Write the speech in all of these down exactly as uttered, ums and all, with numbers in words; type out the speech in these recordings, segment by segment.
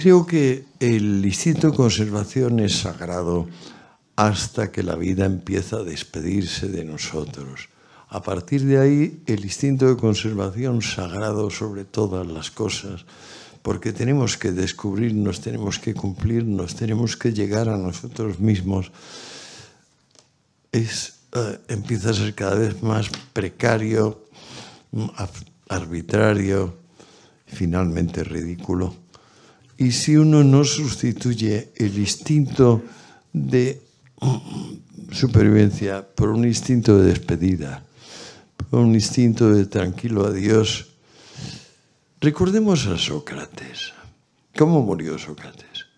creo que el instinto de conservación es sagrado hasta que la vida empieza a despedirse de nosotros. A partir de ahí, el instinto de conservación sagrado sobre todas las cosas, porque tenemos que descubrirnos, tenemos que cumplirnos, tenemos que llegar a nosotros mismos, es, eh, empieza a ser cada vez más precario, arbitrario, finalmente ridículo. Y si uno no sustituye el instinto de supervivencia por un instinto de despedida, por un instinto de tranquilo adiós. Recordemos a Sócrates. ¿Cómo murió Sócrates?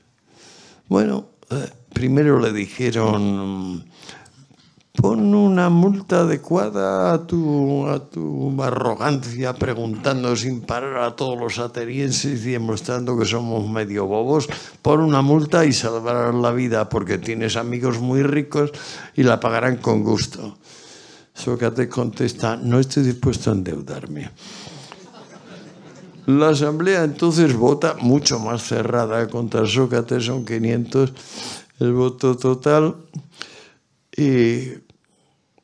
Bueno, eh, primero le dijeron, pon una multa adecuada a tu, a tu arrogancia, preguntando sin parar a todos los atenienses y demostrando que somos medio bobos, pon una multa y salvarás la vida porque tienes amigos muy ricos y la pagarán con gusto. Sócrates contesta, no estoy dispuesto a endeudarme. La asamblea entonces vota mucho más cerrada contra Sócrates, son quinientos el voto total, y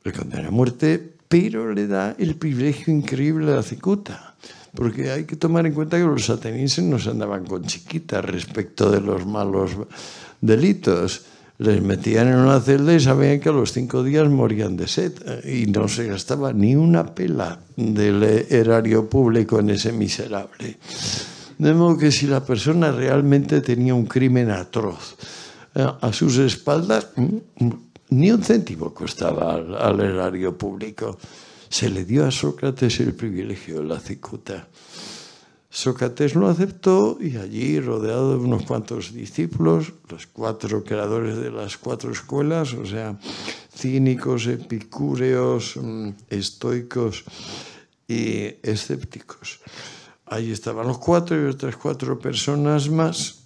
le condena a muerte, pero le da el privilegio increíble a la cicuta, porque hay que tomar en cuenta que los atenienses no se andaban con chiquitas respecto de los malos delitos. Les metían en una celda y sabían que a los cinco días morían de sed y no se gastaba ni una pela del erario público en ese miserable. De modo que si la persona realmente tenía un crimen atroz a sus espaldas, ni un céntimo costaba al, al erario público. Se le dio a Sócrates el privilegio de la cicuta. Sócrates lo aceptó y allí, rodeado de unos cuantos discípulos, los cuatro creadores de las cuatro escuelas, o sea, cínicos, epicúreos, estoicos y escépticos. Ahí estaban los cuatro y otras cuatro personas más.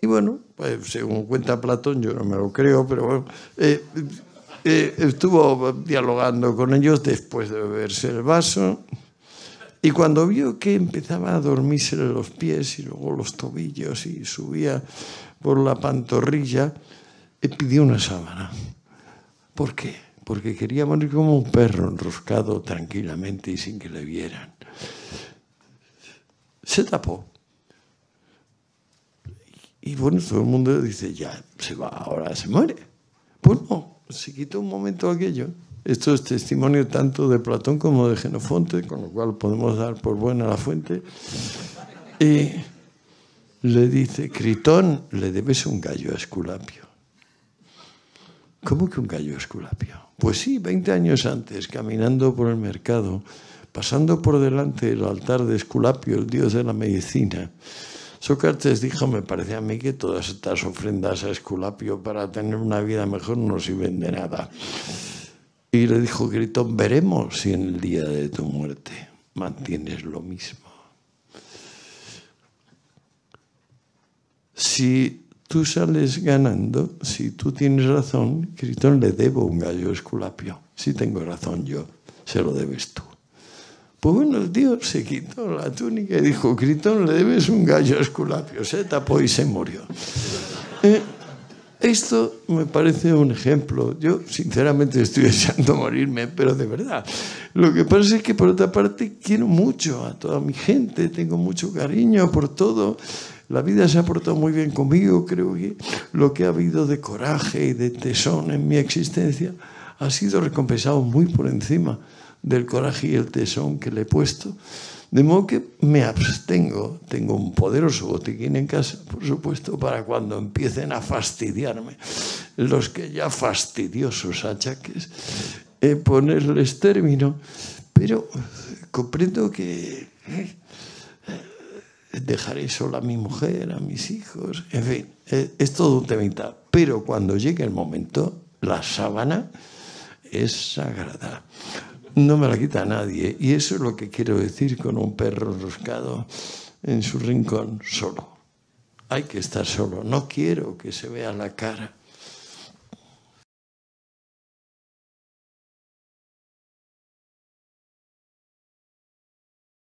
Y bueno, pues, según cuenta Platón, yo no me lo creo, pero bueno, eh, eh, estuvo dialogando con ellos después de beberse el vaso. Y cuando vio que empezaba a dormirse los pies y luego los tobillos y subía por la pantorrilla, pidió una sábana. ¿Por qué? Porque quería morir como un perro enroscado tranquilamente y sin que le vieran. Se tapó. Y bueno, todo el mundo dice, ya se va, ahora se muere. Pues no, se quitó un momento aquello. Esto es testimonio tanto de Platón como de Jenofonte, con lo cual podemos dar por buena la fuente. Y le dice, Critón, le debes un gallo a Esculapio. ¿Cómo que un gallo a Esculapio? Pues sí, veinte años antes, caminando por el mercado, pasando por delante el altar de Esculapio, el dios de la medicina, Sócrates dijo, me parece a mí que todas estas ofrendas a Esculapio para tener una vida mejor no sirven de nada. Y le dijo Critón, veremos si en el día de tu muerte mantienes lo mismo. Si tú sales ganando, si tú tienes razón, Critón, le debo un gallo a Esculapio. Si tengo razón yo, se lo debes tú. Pues bueno, el tío se quitó la túnica y dijo, Critón, le debes un gallo a Esculapio. Se tapó y se murió. Eh, Esto me parece un ejemplo. Yo, sinceramente, estoy deseando morirme, pero de verdad. Lo que pasa es que, por otra parte, quiero mucho a toda mi gente, tengo mucho cariño por todo. La vida se ha portado muy bien conmigo. Creo que lo que ha habido de coraje y de tesón en mi existencia ha sido recompensado muy por encima del coraje y el tesón que le he puesto. De modo que me abstengo, tengo un poderoso botiquín en casa, por supuesto, para cuando empiecen a fastidiarme los que ya fastidiosos achaques, eh, ponerles término, pero comprendo que eh, dejaré sola a mi mujer, a mis hijos, en fin, eh, es todo un temita, pero cuando llegue el momento, la sábana es sagrada. No me la quita nadie. Y eso es lo que quiero decir con un perro enroscado en su rincón solo. Hay que estar solo. No quiero que se vea la cara.